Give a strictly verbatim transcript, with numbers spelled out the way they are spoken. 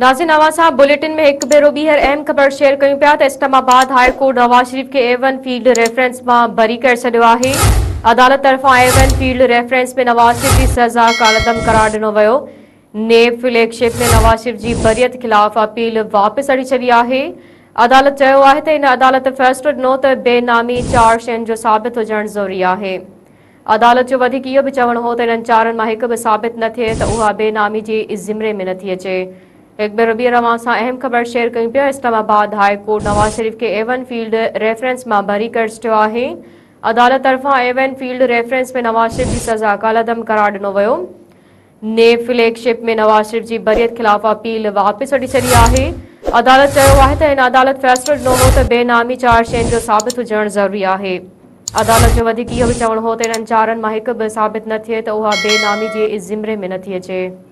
नाज़रीन नवाज साहब बुलेटिन में हिक भेरो बीहर अहम खबर शेयर कयूं पिया। इस्लामाबाद हाईकोर्ट नवाज शरीफ के एवन फील्ड रेफरेंस में बरी कर छो है। अदालत तरफा एवन फील्ड रेफरेंस में नवाज शरीफ की सजा कालदम करार दिनों वो। नेब फ्लैग शिप में नवाज शरीफ की बरियत खिलाफ अपील वापस अड़ी छी है। अदालत है तो इन अदालत फैसलो दिनों तो बेनामी चार शयन जो साबित होजन ज़रूरी है। अदालत जो यो भी चवण हो तो इन चार में एक भी साबित न थे तो वह बेनामी के ज़िम्मे में न थी अचे। एक बेर बीहर अहम खबर शेयर कयूं पिया। इस्लामाबाद हाईकोर्ट नवाज शरीफ के एवन फील्ड रेफरेंस में बरी कर छो है। अदालत तरफा एवन फील्ड रेफरेंस में नवाज शरीफ की सजा कालदम करार दिनों वो। नेब फ्लैगशिप में नवाज शरीफ की बरियत खिलाफ अपील वापस वठी छॾी आहे। अदालत है तो इन अदालत फैसलो दिनों हो तो बेनामी चार शयन जो साबित हुजण ज़रूरी है। अदालत जो यो भी चवण हो तो इन चार में एक भी साबित न थे तो वह बेनामी के ज़िम्मे में न थी अचे।